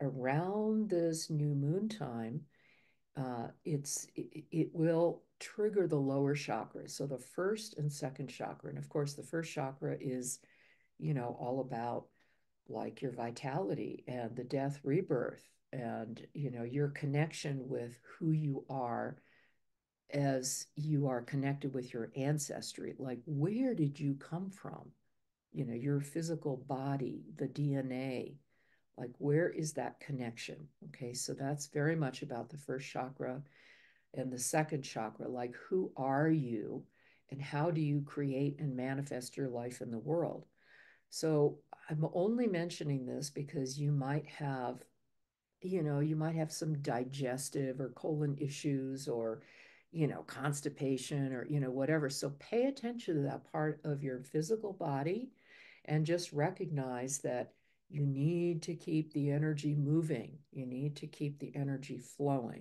around this new moon time, it will trigger the lower chakra. So the first and second chakra, and of course the first chakra is, you know, all about like your vitality and the death rebirth and, you know, your connection with who you are as you are connected with your ancestry. Like, where did you come from? You know, your physical body, the DNA, like, where is that connection? Okay, so that's very much about the first chakra. And the second chakra, like, who are you and how do you create and manifest your life in the world? So I'm only mentioning this because you might have, you know, you might have some digestive or colon issues or, you know, constipation or, you know, whatever. So pay attention to that part of your physical body and just recognize that you need to keep the energy moving. You need to keep the energy flowing.